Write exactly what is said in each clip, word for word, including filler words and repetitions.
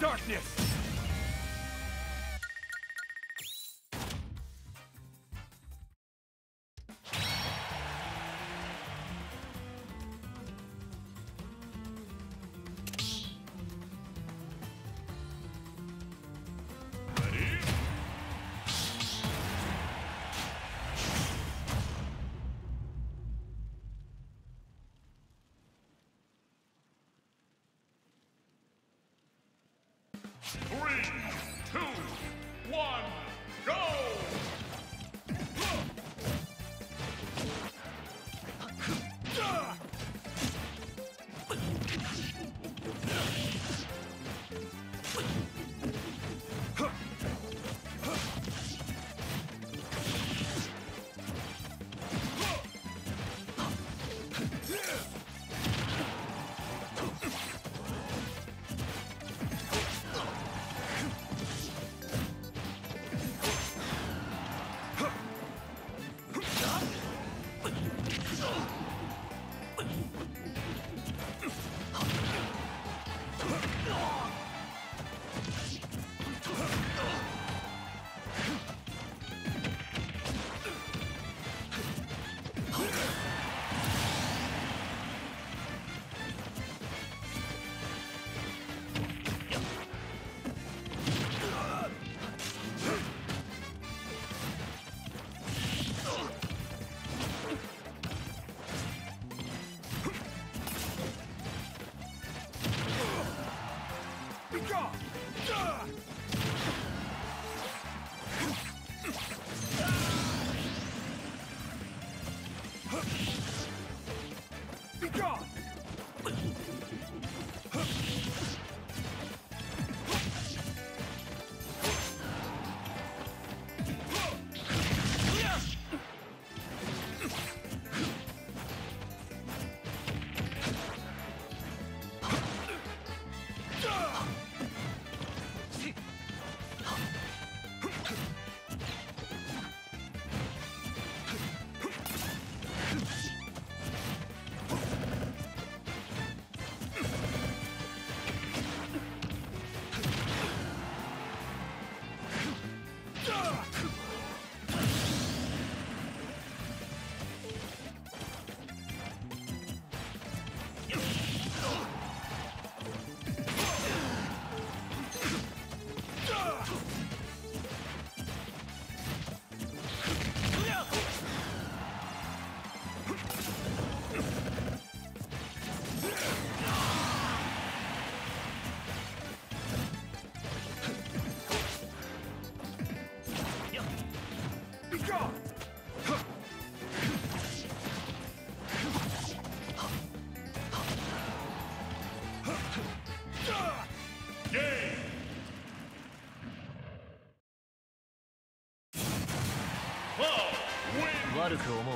Darkness! 悪く思うな。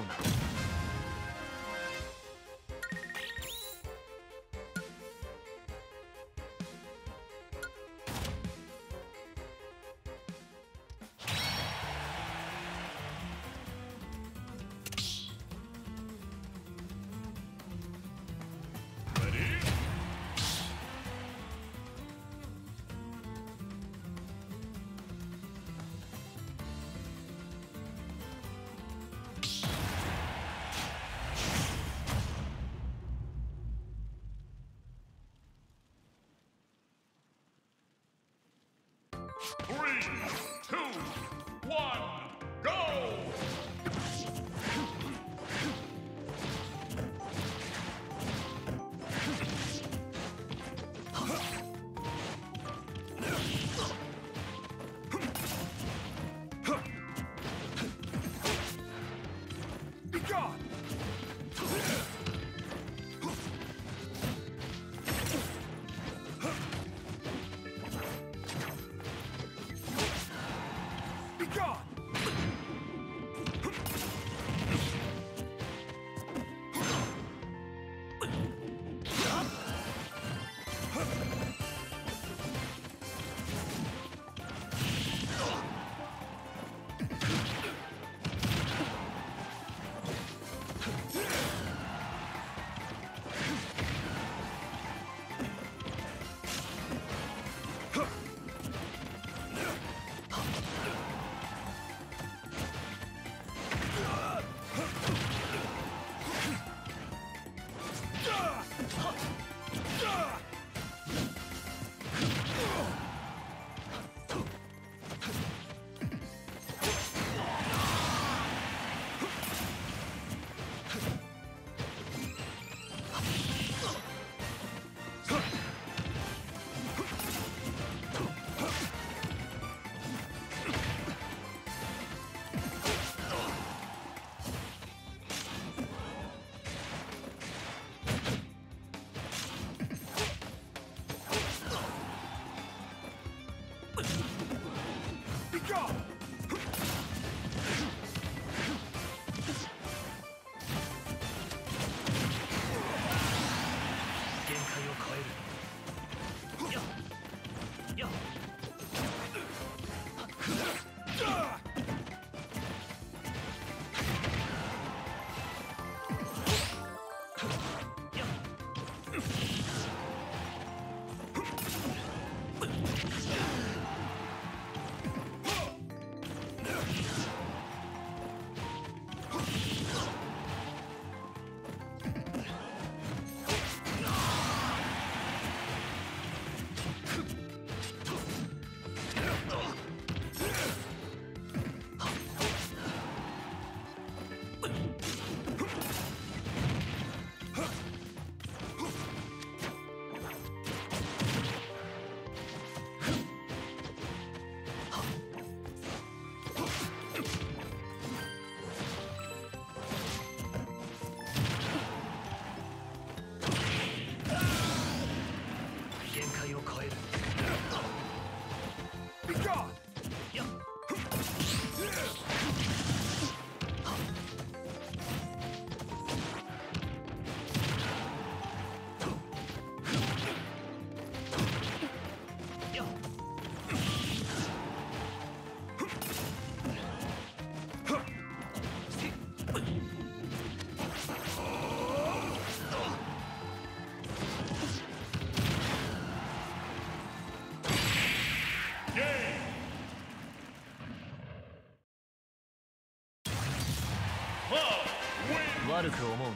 悪く思うな。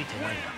いてないな。